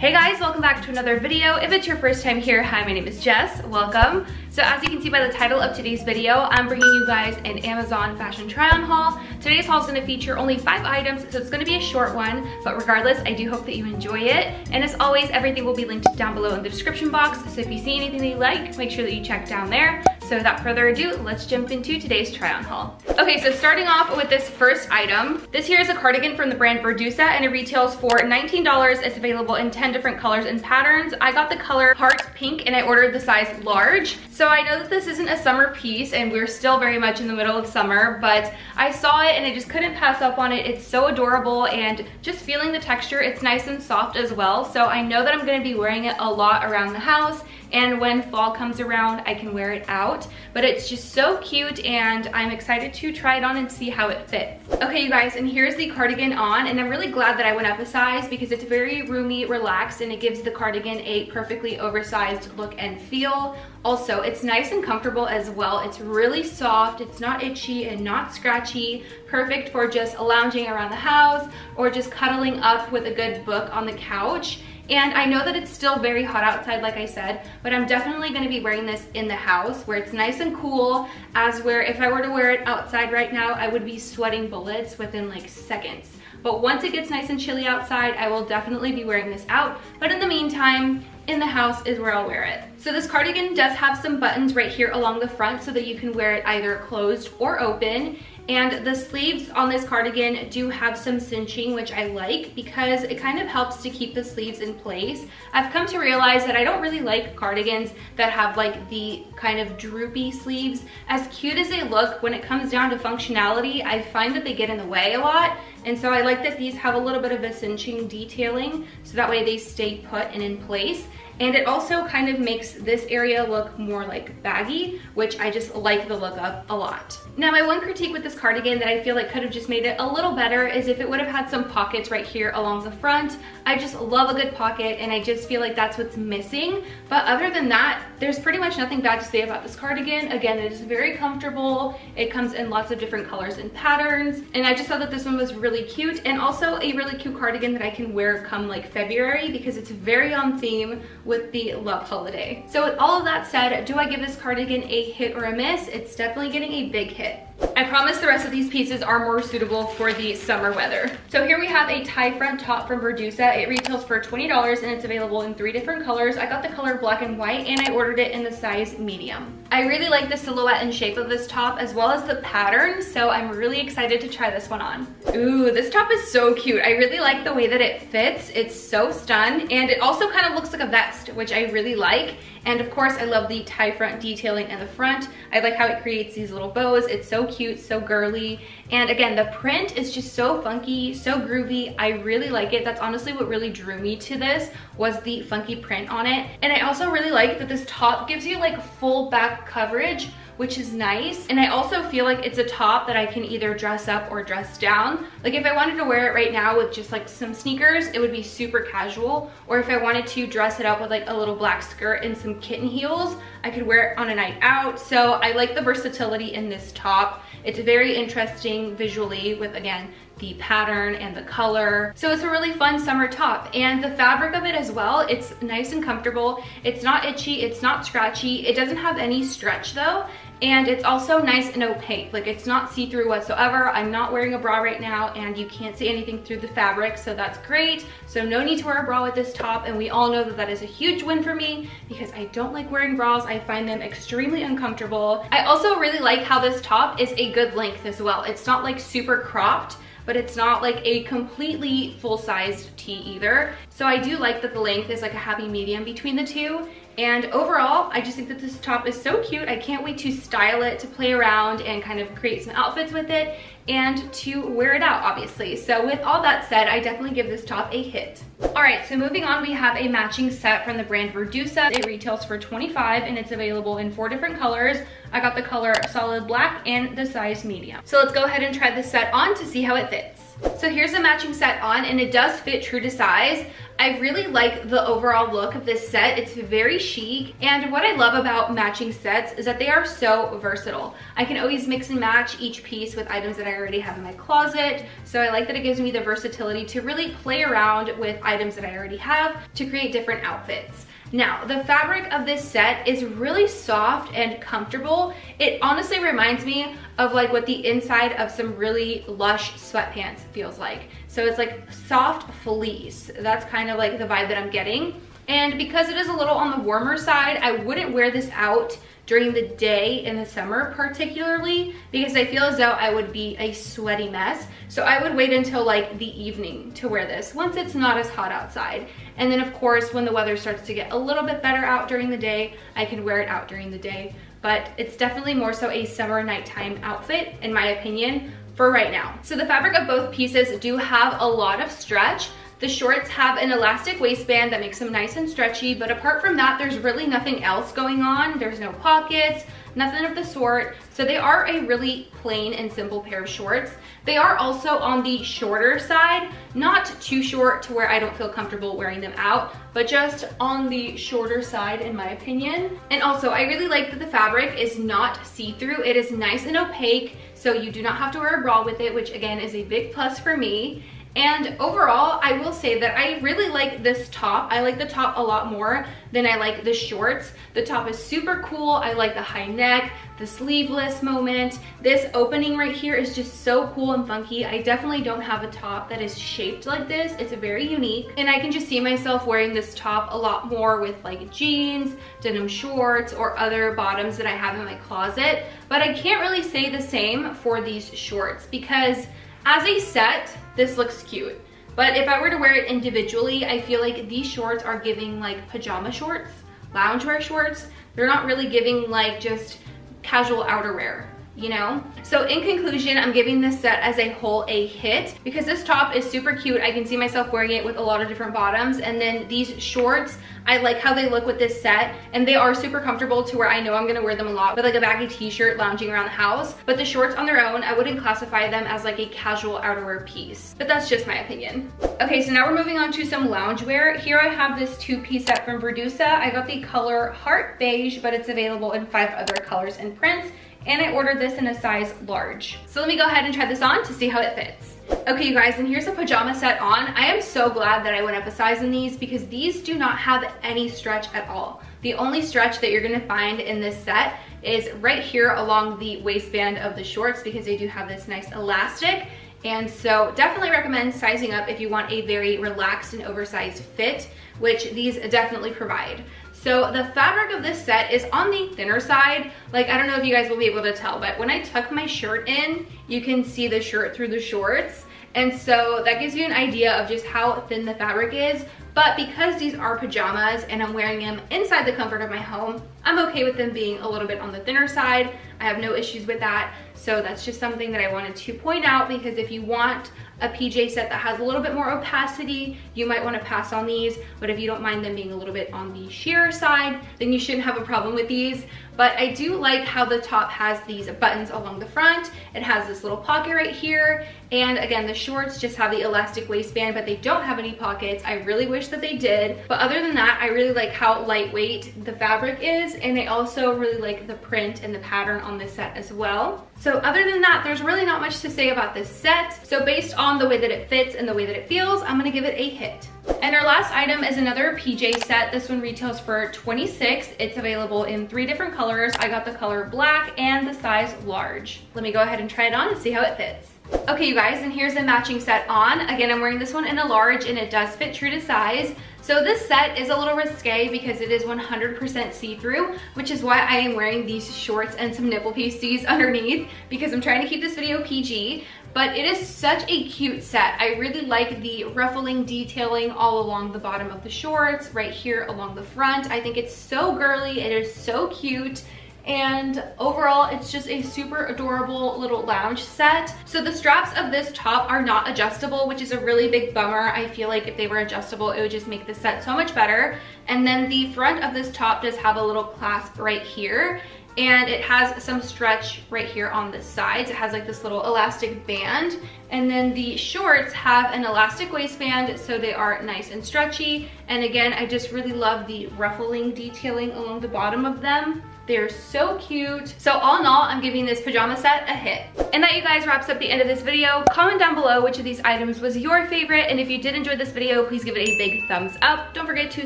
Hey guys, welcome back to another video. If it's your first time here, hi, my name is Jess, welcome. So as you can see by the title of today's video, I'm bringing you guys an Amazon fashion try-on haul. Today's haul is gonna feature only 5 items, so it's gonna be a short one, but regardless, I do hope that you enjoy it. And as always, everything will be linked down below in the description box, so if you see anything that you like, make sure that you check down there. So without further ado, let's jump into today's try-on haul. Okay, so starting off with this first item. This here is a cardigan from the brand Verdusa, and it retails for $19. It's available in 10 different colors and patterns. I got the color heart pink, and I ordered the size large. So I know that this isn't a summer piece, and we're still very much in the middle of summer, but I saw it and I just couldn't pass up on it. It's so adorable, and just feeling the texture, it's nice and soft as well. So I know that I'm gonna be wearing it a lot around the house, and when fall comes around, I can wear it out. But it's just so cute, and I'm excited to try it on and see how it fits. Okay, you guys, and here's the cardigan on, and I'm really glad that I went up a size because it's very roomy, relaxed, and it gives the cardigan a perfectly oversized look and feel. Also, it's nice and comfortable as well. It's really soft, it's not itchy and not scratchy. Perfect for just lounging around the house or just cuddling up with a good book on the couch. And I know that it's still very hot outside, like I said, but I'm definitely gonna be wearing this in the house where it's nice and cool, as where if I were to wear it outside right now, I would be sweating bullets within like seconds. But once it gets nice and chilly outside, I will definitely be wearing this out. But in the meantime, in the house is where I'll wear it. So this cardigan does have some buttons right here along the front so that you can wear it either closed or open. And the sleeves on this cardigan do have some cinching, which I like because it kind of helps to keep the sleeves in place. I've come to realize that I don't really like cardigans that have like the kind of droopy sleeves. As cute as they look, when it comes down to functionality, I find that they get in the way a lot. And so I like that these have a little bit of a cinching detailing, so that way they stay put and in place. And it also kind of makes this area look more like baggy, which I just like the look of a lot. Now, my one critique with this cardigan that I feel like could have just made it a little better is if it would have had some pockets right here along the front. I just love a good pocket, and I just feel like that's what's missing. But other than that, there's pretty much nothing bad to say about this cardigan. Again, it is very comfortable. It comes in lots of different colors and patterns. And I just thought that this one was really cute, and also a really cute cardigan that I can wear come like February because it's very on theme with the love holiday. So with all of that said, do I give this cardigan a hit or a miss? It's definitely getting a big hit. I promise the rest of these pieces are more suitable for the summer weather. So here we have a tie front top from Verdusa. It retails for $20 and it's available in 3 different colors. I got the color black and white, and I ordered it in the size medium. I really like the silhouette and shape of this top, as well as the pattern, so I'm really excited to try this one on. Ooh, this top is so cute. I really like the way that it fits. It's so stunning, and it also kind of looks like a vest, which I really like. And of course, I love the tie front detailing in the front. I like how it creates these little bows. It's so cute, so girly. And again, the print is just so funky, so groovy. I really like it. That's honestly what really drew me to this, was the funky print on it. And I also really like that this top gives you like full back coverage, which is nice. And I also feel like it's a top that I can either dress up or dress down. Like if I wanted to wear it right now with just like some sneakers, it would be super casual. Or if I wanted to dress it up with like a little black skirt and some kitten heels, I could wear it on a night out. So I like the versatility in this top. It's very interesting visually with, again, the pattern and the color. So it's a really fun summer top, and the fabric of it as well, it's nice and comfortable. It's not itchy, it's not scratchy. It doesn't have any stretch though. And it's also nice and opaque, like it's not see-through whatsoever. I'm not wearing a bra right now, and you can't see anything through the fabric, so that's great. So no need to wear a bra with this top, and we all know that that is a huge win for me because I don't like wearing bras. I find them extremely uncomfortable. I also really like how this top is a good length as well. It's not like super cropped, but it's not like a completely full-sized tee either. So I do like that the length is like a happy medium between the two. And overall, I just think that this top is so cute. I can't wait to style it, to play around and kind of create some outfits with it, and to wear it out, obviously. So with all that said, I definitely give this top a hit. All right, so moving on, we have a matching set from the brand Verdusa. It retails for $25 and it's available in 4 different colors. I got the color solid black and the size medium. So let's go ahead and try this set on to see how it fits. So here's the matching set on, and it does fit true to size. I really like the overall look of this set. It's very chic, and what I love about matching sets is that they are so versatile. I can always mix and match each piece with items that I already have in my closet, so I like that it gives me the versatility to really play around with items that I already have to create different outfits. Now, the fabric of this set is really soft and comfortable. It honestly reminds me of like what the inside of some really lush sweatpants feels like. So it's like soft fleece. That's kind of like the vibe that I'm getting. And because it is a little on the warmer side, I wouldn't wear this out during the day in the summer particularly, because I feel as though I would be a sweaty mess. So I would wait until like the evening to wear this once it's not as hot outside. And then of course, when the weather starts to get a little bit better out during the day, I can wear it out during the day. But it's definitely more so a summer nighttime outfit, in my opinion, for right now. So the fabric of both pieces do have a lot of stretch. The shorts have an elastic waistband that makes them nice and stretchy, but apart from that, there's really nothing else going on. There's no pockets, nothing of the sort. So they are a really plain and simple pair of shorts. They are also on the shorter side, not too short to where I don't feel comfortable wearing them out, but just on the shorter side in my opinion. And also, I really like that the fabric is not see-through. It is nice and opaque, so you do not have to wear a bra with it, which again is a big plus for me. And overall, I will say that I really like this top. I like the top a lot more than I like the shorts. The top is super cool. I like the high neck, the sleeveless moment. This opening right here is just so cool and funky. I definitely don't have a top that is shaped like this. It's very unique. And I can just see myself wearing this top a lot more with like jeans, denim shorts, or other bottoms that I have in my closet. But I can't really say the same for these shorts, because as a set, this looks cute. But if I were to wear it individually, I feel like these shorts are giving like pajama shorts, loungewear shorts. They're not really giving like just casual outerwear, you know? So in conclusion, I'm giving this set as a whole a hit, because this top is super cute. I can see myself wearing it with a lot of different bottoms. And then these shorts, I like how they look with this set, and they are super comfortable to where I know I'm gonna wear them a lot with like a baggy t-shirt lounging around the house. But the shorts on their own, I wouldn't classify them as like a casual outerwear piece, but that's just my opinion. Okay, so now we're moving on to some loungewear. Here I have this two-piece set from Verdusa. I got the color Heart Beige, but it's available in 5 other colors and prints, and I ordered this in a size large. So let me go ahead and try this on to see how it fits. Okay, you guys, and here's a pajama set on. I am so glad that I went up a size in these, because these do not have any stretch at all. The only stretch that you're gonna find in this set is right here along the waistband of the shorts, because they do have this nice elastic. And so definitely recommend sizing up if you want a very relaxed and oversized fit, which these definitely provide. So the fabric of this set is on the thinner side. Like, I don't know if you guys will be able to tell, but when I tuck my shirt in, you can see the shirt through the shorts. And so that gives you an idea of just how thin the fabric is. But because these are pajamas and I'm wearing them inside the comfort of my home, I'm okay with them being a little bit on the thinner side. I have no issues with that. So that's just something that I wanted to point out, because if you want a PJ set that has a little bit more opacity, you might want to pass on these. But if you don't mind them being a little bit on the sheer side, then you shouldn't have a problem with these. But I do like how the top has these buttons along the front. It has this little pocket right here. And again, the shorts just have the elastic waistband, but they don't have any pockets. I really wish that they did. But other than that, I really like how lightweight the fabric is. And I also really like the print and the pattern on this set as well. So other than that, there's really not much to say about this set. So based on the way that it fits and the way that it feels, I'm gonna give it a hit. And our last item is another PJ set. This one retails for $26. It's available in 3 different colors. I got the color black and the size large. Let me go ahead and try it on and see how it fits. Okay, you guys, and here's a matching set on. Again, I'm wearing this one in a large, and it does fit true to size. So this set is a little risque because it is 100% see-through, which is why I am wearing these shorts and some nipple pasties underneath, because I'm trying to keep this video PG. But it is such a cute set. I really like the ruffling detailing all along the bottom of the shorts, right here along the front. I think it's so girly, it is so cute. And overall, it's just a super adorable little lounge set. So the straps of this top are not adjustable, which is a really big bummer. I feel like if they were adjustable, it would just make the set so much better. And then the front of this top does have a little clasp right here. and it has some stretch right here on the sides. It has like this little elastic band, and then the shorts have an elastic waistband, so they are nice and stretchy. And again, I just really love the ruffling detailing along the bottom of them. They're so cute. So all in all, I'm giving this pajama set a hit. And that, you guys, wraps up the end of this video. Comment down below which of these items was your favorite. And if you did enjoy this video, please give it a big thumbs up. Don't forget to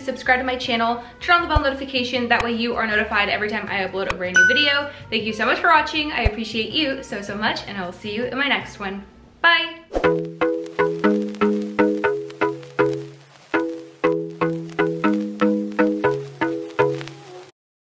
subscribe to my channel. Turn on the bell notification. That way you are notified every time I upload a brand new video. Thank you so much for watching. I appreciate you so, so much. And I will see you in my next one. Bye.